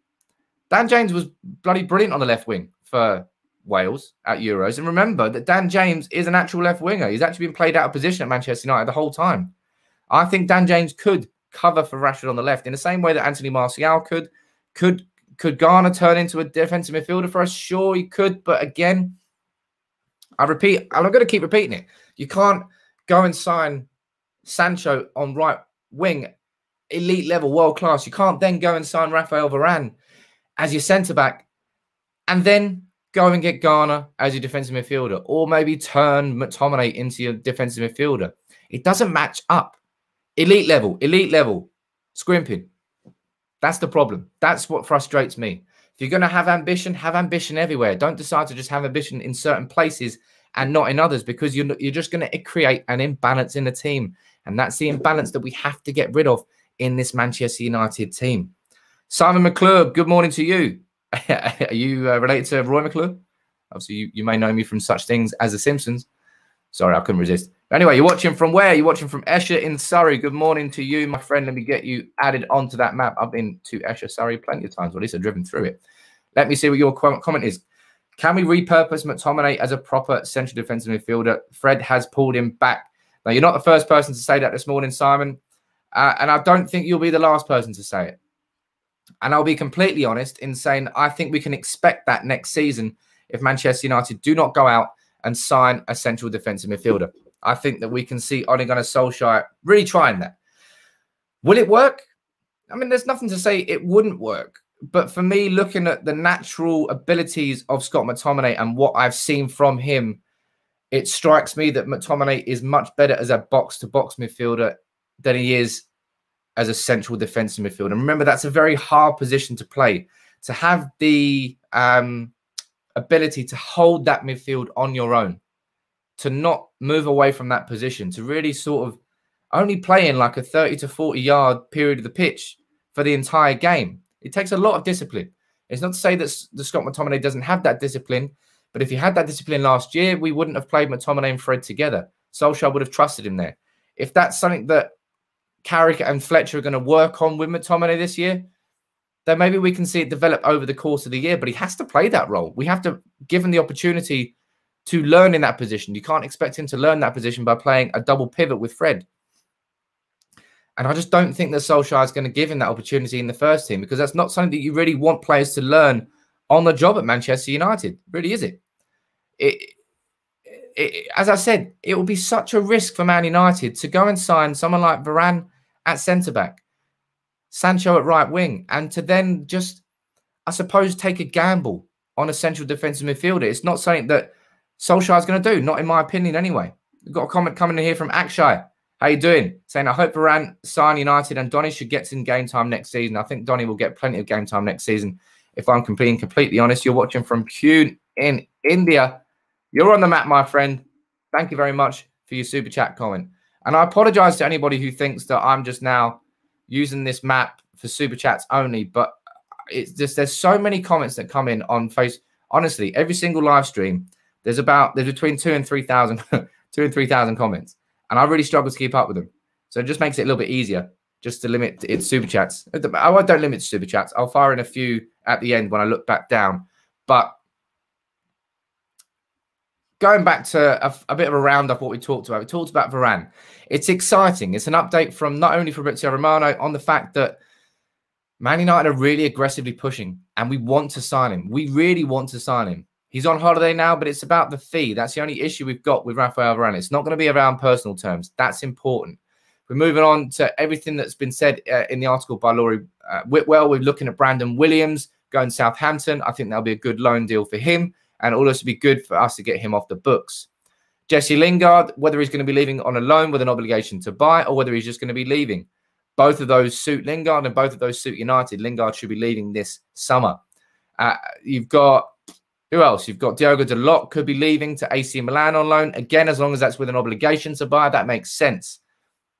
was bloody brilliant on the left wing for Wales at Euros. And remember that Dan James is an actual left winger. He's actually been played out of position at Manchester United the whole time. I think Dan James could cover for Rashford on the left in the same way that Anthony Martial could. Could Garner turn into a defensive midfielder for us? Sure, he could. But again, I repeat, and I'm going to keep repeating it. You can't go and sign Sancho on right wing, elite level, world class. You can't then go and sign Raphael Varane as your centre-back and then go and get Garner as your defensive midfielder or maybe turn McTominay into your defensive midfielder. It doesn't match up. Elite level, scrimping. That's the problem. That's what frustrates me. If you're going to have ambition everywhere. Don't decide to just have ambition in certain places and not in others because you're just going to create an imbalance in the team. And that's the imbalance that we have to get rid of in this Manchester United team. Simon McClure, good morning to you. Are you related to Roy McClure? Obviously, you may know me from such things as The Simpsons. Sorry, I couldn't resist. Anyway, you're watching from where? You're watching from Esher in Surrey. Good morning to you, my friend. Let me get you added onto that map. I've been to Esher, Surrey, plenty of times. Or at least I've driven through it. Let me see what your comment is. Can we repurpose McTominay as a proper central defensive midfielder? Fred has pulled him back. Now, you're not the first person to say that this morning, Simon. And I don't think you'll be the last person to say it. And I'll be completely honest in saying I think we can expect that next season if Manchester United do not go out and sign a central defensive midfielder. I think that we can see Ole Gunnar Solskjaer really trying that. Will it work? I mean, there's nothing to say it wouldn't work. But for me, looking at the natural abilities of Scott McTominay and what I've seen from him, it strikes me that McTominay is much better as a box-to-box midfielder than he is as a central defensive midfielder. And remember, that's a very hard position to play. To have the ability to hold that midfield on your own, to not move away from that position, to really sort of only play in like a 30 to 40 yard period of the pitch for the entire game. It takes a lot of discipline. It's not to say that Scott McTominay doesn't have that discipline, but if he had that discipline last year, we wouldn't have played McTominay and Fred together. Solskjaer would have trusted him there. If that's something that Carrick and Fletcher are going to work on with McTominay this year, then maybe we can see it develop over the course of the year, but he has to play that role. We have to give him the opportunity to learn in that position. You can't expect him to learn that position by playing a double pivot with Fred. And I just don't think that Solskjaer is going to give him that opportunity in the first team, because that's not something that you really want players to learn on the job at Manchester United. Really, is it? As I said, it will be such a risk for Man United to go and sign someone like Varane at centre-back, Sancho at right wing, and to then just, I suppose, take a gamble on a central defensive midfielder. It's not something that Solskjaer is going to do, not in my opinion anyway. We've got a comment coming in here from Akshay. How you doing? Saying, I hope Varane sign United and Donny should get some game time next season. I think Donny will get plenty of game time next season, if I'm being completely honest. You're watching from Pune in India. You're on the map, my friend. Thank you very much for your super chat comment. And I apologize to anybody who thinks that I'm just now using this map for super chats only, but it's just, there's so many comments that come in on Facebook. Honestly, every single live stream, there's between 2,000 and 3,000, 2,000 and 3,000 comments. And I really struggle to keep up with them. So it just makes it a little bit easier just to limit its super chats. I don't limit super chats. I'll fire in a few at the end when I look back down. But going back to a bit of a roundup of what we talked about. We talked about Varane. It's exciting. It's an update from not only Fabrizio Romano on the fact that Man United are really aggressively pushing and we want to sign him. We really want to sign him. He's on holiday now, but it's about the fee. That's the only issue we've got with Raphael Varane. It's not going to be around personal terms. That's important. We're moving on to everything that's been said in the article by Laurie Whitwell. We're looking at Brandon Williams going to Southampton. I think that'll be a good loan deal for him, and it'll also be good for us to get him off the books. Jesse Lingard, whether he's going to be leaving on a loan with an obligation to buy or whether he's just going to be leaving. Both of those suit Lingard and both of those suit United. Lingard should be leaving this summer. You've got... Who else? You've got Diogo Dalot could be leaving to AC Milan on loan. Again, as long as that's with an obligation to buy, that makes sense.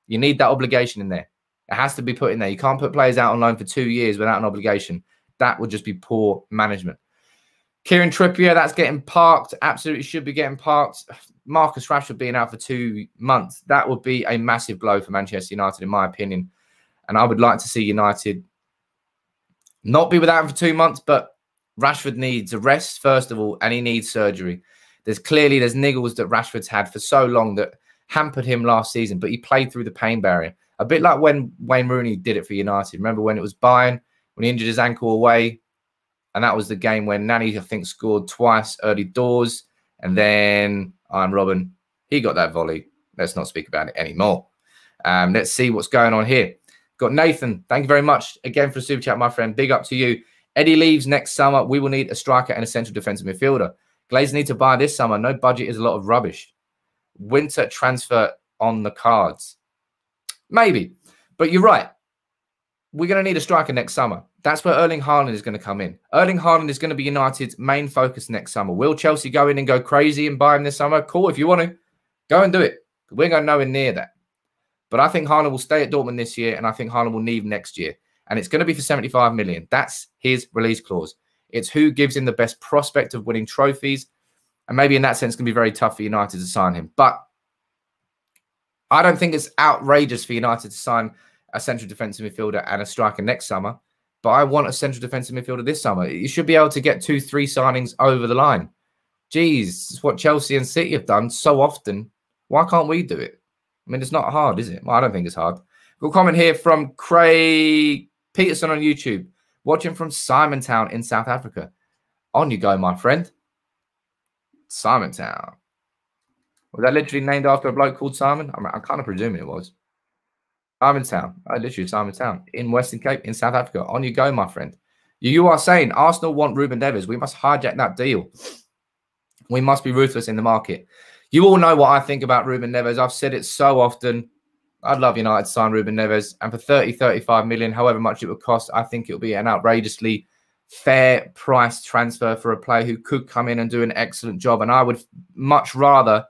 You need that obligation in there. It has to be put in there. You can't put players out on loan for 2 years without an obligation. That would just be poor management. Kieran Trippier, that's getting parked. Absolutely should be getting parked. Marcus Rashford being out for 2 months. That would be a massive blow for Manchester United, in my opinion. And I would like to see United not be without him for 2 months, but Rashford needs a rest, first of all, and he needs surgery. There's niggles that Rashford's had for so long that hampered him last season, but he played through the pain barrier. A bit like when Wayne Rooney did it for United. Remember when it was Bayern, when he injured his ankle away, and that was the game when Nani, I think, scored twice early doors, and then Iron Robin, he got that volley. Let's not speak about it anymore. Let's see what's going on here. Got Nathan. Thank you very much again for the super chat, my friend. Big up to you. Eddie leaves next summer. We will need a striker and a central defensive midfielder. Glazers need to buy this summer. No budget is a lot of rubbish. Winter transfer on the cards. Maybe. But you're right. We're going to need a striker next summer. That's where Erling Haaland is going to come in. Erling Haaland is going to be United's main focus next summer. Will Chelsea go in and go crazy and buy him this summer? Cool, if you want to. Go and do it. We're going nowhere near that. But I think Haaland will stay at Dortmund this year, and I think Haaland will leave next year. And it's going to be for 75 million. That's his release clause. It's who gives him the best prospect of winning trophies. And maybe in that sense, it's going to be very tough for United to sign him. But I don't think it's outrageous for United to sign a central defensive midfielder and a striker next summer. But I want a central defensive midfielder this summer. You should be able to get 2-3 signings over the line. Geez, it's what Chelsea and City have done so often. Why can't we do it? I mean, it's not hard, is it? Well, I don't think it's hard. We'll comment here from Craig Peterson on YouTube, watching from Simontown in South Africa. On you go, my friend. Simontown. Was that literally named after a bloke called Simon? I'm kind of presuming it was. Simontown. Oh, literally Simontown in Western Cape in South Africa. On you go, my friend. You are saying Arsenal want Ruben Neves. We must hijack that deal. We must be ruthless in the market. You all know what I think about Ruben Neves. I've said it so often. I'd love United to sign Ruben Neves. And for 30, 35 million, however much it would cost, I think it would be an outrageously fair price transfer for a player who could come in and do an excellent job. And I would much rather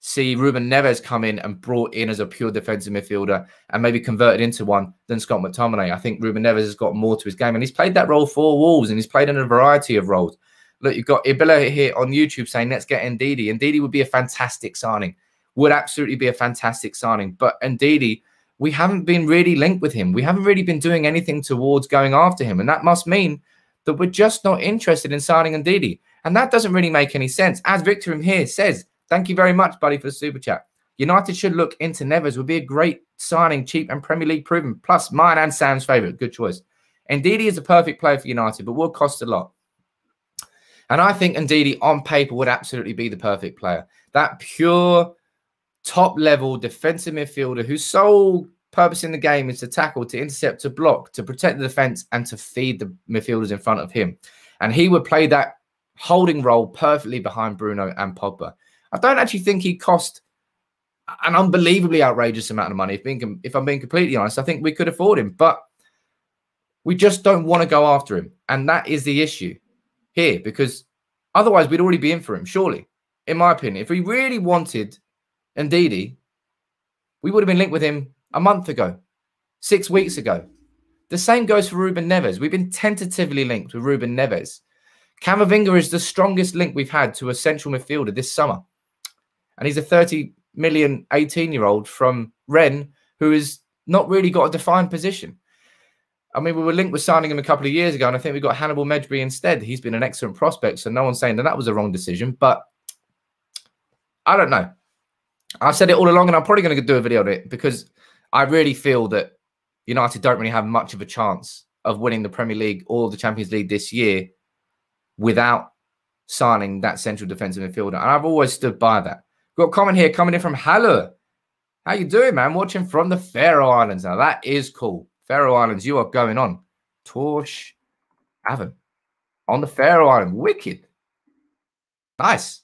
see Ruben Neves come in and brought in as a pure defensive midfielder and maybe converted into one than Scott McTominay. I think Ruben Neves has got more to his game, and he's played that role for Wolves, and he's played in a variety of roles. Look, you've got Ibilla here on YouTube saying, let's get Ndidi. Ndidi would be a fantastic signing, would absolutely be a fantastic signing. But Ndidi, we haven't been really linked with him. We haven't really been doing anything towards going after him. And that must mean that we're just not interested in signing Ndidi. And that doesn't really make any sense. As Victor here says, thank you very much, buddy, for the super chat. United should look into Neves. Would be a great signing, cheap and Premier League proven. Plus mine and Sam's favourite. Good choice. Ndidi is a perfect player for United, but will cost a lot. And I think Ndidi on paper would absolutely be the perfect player. That pure top-level defensive midfielder whose sole purpose in the game is to tackle, to intercept, to block, to protect the defence, and to feed the midfielders in front of him. And he would play that holding role perfectly behind Bruno and Pogba. I don't actually think he cost an unbelievably outrageous amount of money. If I'm being completely honest, I think we could afford him. But we just don't want to go after him. And that is the issue here, because otherwise we'd already be in for him, surely, in my opinion. If we really wanted Ndidi, we would have been linked with him a month ago, 6 weeks ago. The same goes for Ruben Neves. We've been tentatively linked with Ruben Neves. Camavinga is the strongest link we've had to a central midfielder this summer. And he's a 30 million 18-year-old from Rennes who has not really got a defined position. I mean, we were linked with signing him a couple of years ago, and I think we got Hannibal Medjbury instead. He's been an excellent prospect, so no one's saying that that was a wrong decision, but I don't know. I've said it all along, and I'm probably going to do a video on it, because I really feel that United don't really have much of a chance of winning the Premier League or the Champions League this year without signing that central defensive midfielder, and I've always stood by that. Got a comment here coming in from Halu. How you doing, man? Watching from the Faroe Islands. Now, that is cool. Faroe Islands, you are going on. Torsh Avon on the Faroe Island. Wicked. Nice.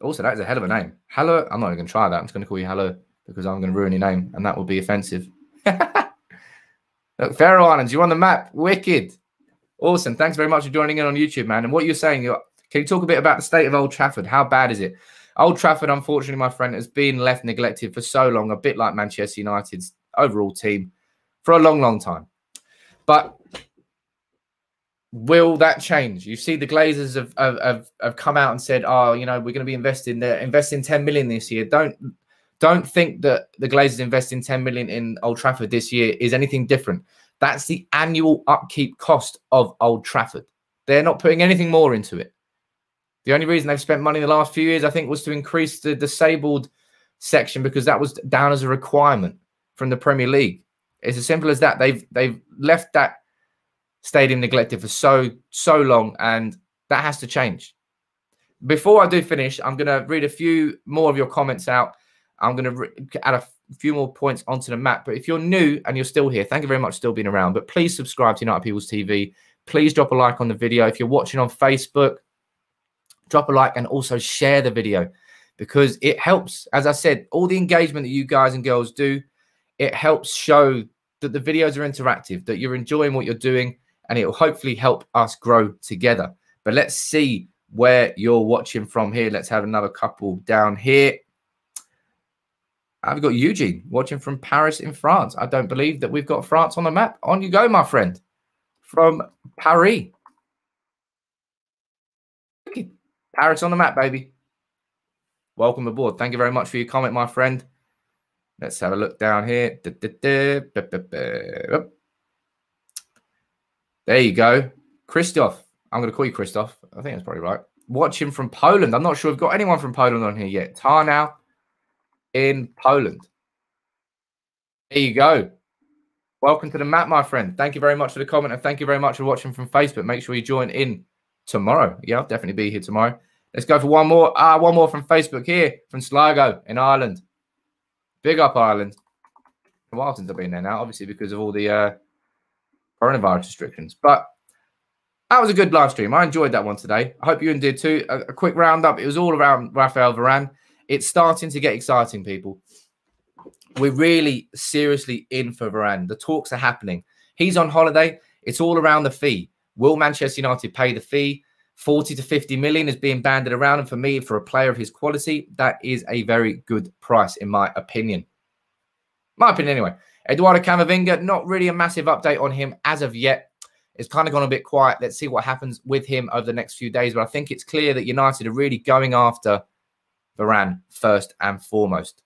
Also, that is a hell of a name. Hello. I'm not even going to try that. I'm just going to call you Hello, because I'm going to ruin your name, and that will be offensive. Look, Faroe Islands, you're on the map. Wicked. Awesome. Thanks very much for joining in on YouTube, man. And what you're saying, can you talk a bit about the state of Old Trafford? How bad is it? Old Trafford, unfortunately, my friend, has been left neglected for so long, a bit like Manchester United's overall team, for a long, long time. But will that change? You see the Glazers have come out and said, oh, you know, we're going to be investing 10 million this year. Don't think that the Glazers investing 10 million in Old Trafford this year is anything different. That's the annual upkeep cost of Old Trafford. They're not putting anything more into it. The only reason they've spent money in the last few years, I think, was to increase the disabled section, because that was down as a requirement from the Premier League. It's as simple as that. They've left that stadium neglected for so long, and that has to change. Before I do finish, I'm going to read a few more of your comments out. I'm going to add a few more points onto the map. But if you're new and you're still here, thank you very much for still being around. But please subscribe to United People's TV. Please drop a like on the video. If you're watching on Facebook, drop a like and also share the video, because it helps. As I said, all the engagement that you guys and girls do, it helps show that the videos are interactive, that you're enjoying what you're doing, and it will hopefully help us grow together. But let's see where you're watching from here. Let's have another couple down here. I've got Eugene watching from Paris in France. I don't believe that we've got France on the map. On you go, my friend, from Paris. Paris on the map, baby. Welcome aboard. Thank you very much for your comment, my friend. Let's have a look down here. There you go. Christoph. I'm going to call you Christoph. I think that's probably right. Watching from Poland. I'm not sure we've got anyone from Poland on here yet. Tarnow in Poland. There you go. Welcome to the map, my friend. Thank you very much for the comment, and thank you very much for watching from Facebook. Make sure you join in tomorrow. Yeah, I'll definitely be here tomorrow. Let's go for one more. One more from Facebook here, from Sligo in Ireland. Big up Ireland. A while since I've been there now, obviously, because of all the coronavirus restrictions. But that was a good live stream. I enjoyed that one today. I hope you did too. A quick roundup. It was all around Raphael Varane. It's starting to get exciting, people. We're really seriously in for Varane. The talks are happening. He's on holiday. It's all around the fee. Will Manchester United pay the fee? 40 to 50 million is being banded around. And for me, for a player of his quality, that is a very good price, in my opinion. My opinion, anyway. Eduardo Camavinga, not really a massive update on him as of yet. It's kind of gone a bit quiet. Let's see what happens with him over the next few days. But I think it's clear that United are really going after Varane first and foremost.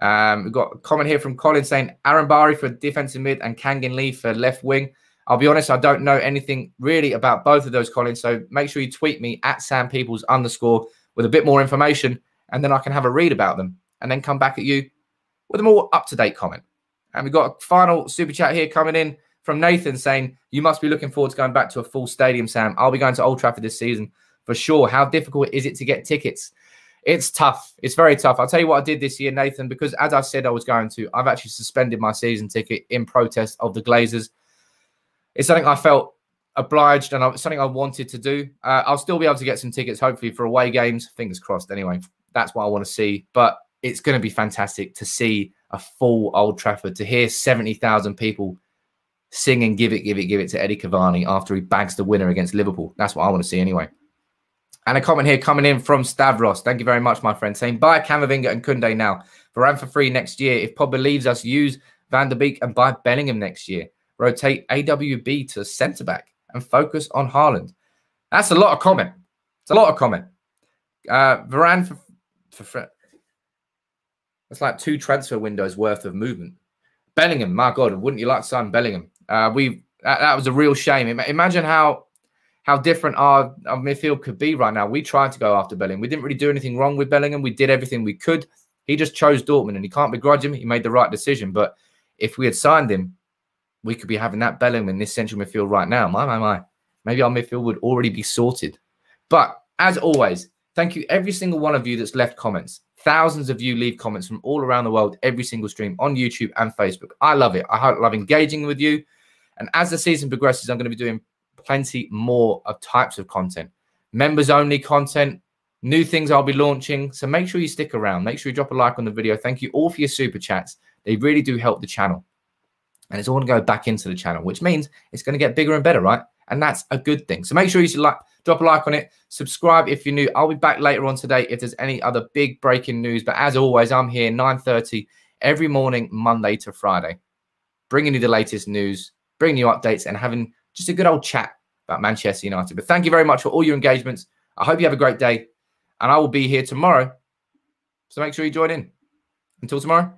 We've got a comment here from Colin saying Aaron Bari for defensive mid and Kangin Lee for left wing. I'll be honest, I don't know anything really about both of those, Colin. So make sure you tweet me at @sampeoples_ with a bit more information, and then I can have a read about them and then come back at you with a more up-to-date comment. And we've got a final super chat here coming in from Nathan saying, you must be looking forward to going back to a full stadium, Sam. I'll be going to Old Trafford this season for sure. How difficult is it to get tickets? It's tough. It's very tough. I'll tell you what I did this year, Nathan, because as I said I was going to, I've actually suspended my season ticket in protest of the Glazers. It's something I felt obliged and something I wanted to do. I'll still be able to get some tickets, hopefully, for away games. Fingers crossed, anyway. That's what I want to see. But it's going to be fantastic to see a full Old Trafford, to hear 70,000 people sing and give it to Eddie Cavani after he bags the winner against Liverpool. That's what I want to see anyway. And a comment here coming in from Stavros. Thank you very much, my friend. Saying, buy Camavinga and Koundé now. Varane for free next year. If Pogba leaves us, use Van der Beek and buy Bellingham next year. Rotate AWB to centre-back and focus on Haaland. That's a lot of comment. It's a lot of comment. Varane for that's like 2 transfer windows worth of movement. Bellingham, my God, wouldn't you like to sign Bellingham? That was a real shame. Imagine how different our midfield could be right now. We tried to go after Bellingham. We didn't really do anything wrong with Bellingham. We did everything we could. He just chose Dortmund, and he can't begrudge him. He made the right decision. But if we had signed him, we could be having that Bellingham in this central midfield right now. My, my, my. Maybe our midfield would already be sorted. But as always, thank you every single one of you that's left comments. Thousands of you leave comments from all around the world every single stream on YouTube and Facebook. I love it. I love engaging with you. And as the season progresses, I'm going to be doing plenty more of types of content. Members-only content, new things I'll be launching. So make sure you stick around. Make sure you drop a like on the video. Thank you all for your super chats. They really do help the channel. And it's all going to go back into the channel, which means it's going to get bigger and better, right? And that's a good thing. So make sure you drop a like on it. Subscribe if you're new. I'll be back later on today if there's any other big breaking news. But as always, I'm here 9:30 every morning, Monday to Friday, bringing you the latest news, bringing you updates, and having just a good old chat about Manchester United. But thank you very much for all your engagements. I hope you have a great day. And I will be here tomorrow. So make sure you join in. Until tomorrow.